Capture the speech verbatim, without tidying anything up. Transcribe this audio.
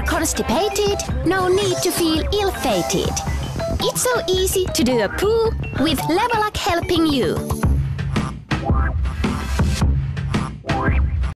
are constipated, no need to feel ill-fated. It's so easy to do a poo with Levolac helping you.